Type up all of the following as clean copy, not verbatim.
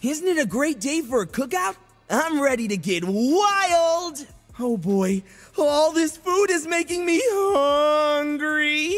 Isn't it a great day for a cookout? I'm ready to get wild! Oh boy, all this food is making me hungry!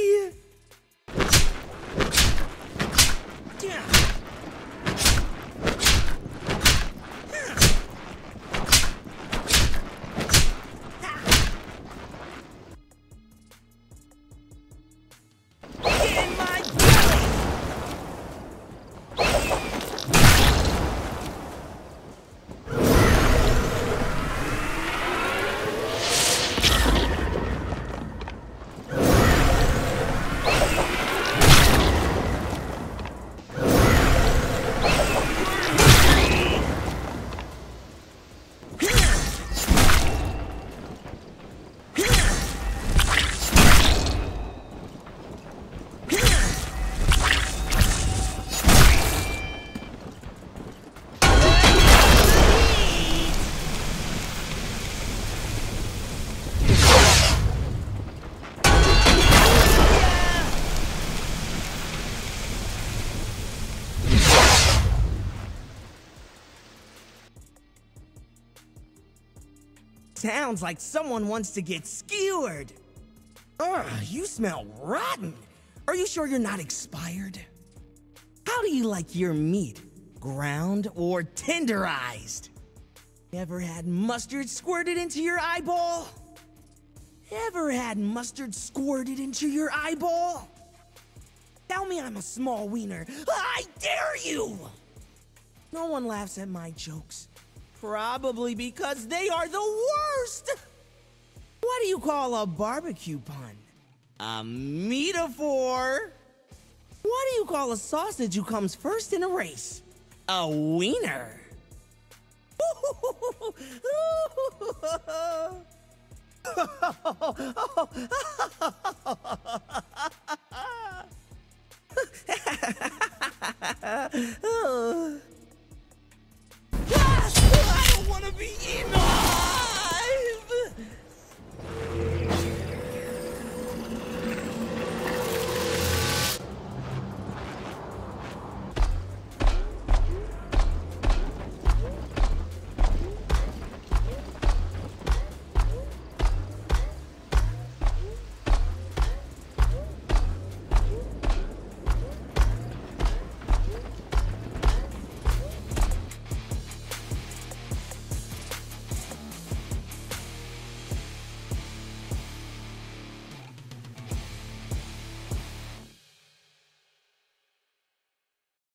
Sounds like someone wants to get skewered. Ugh, you smell rotten. Are you sure you're not expired? How do you like your meat? Ground or tenderized? Ever had mustard squirted into your eyeball? Ever had mustard squirted into your eyeball? Tell me I'm a small wiener. I dare you! No one laughs at my jokes. Probably because they are the worst! What do you call a barbecue pun? A metaphor! What do you call a sausage who comes first in a race? A wiener!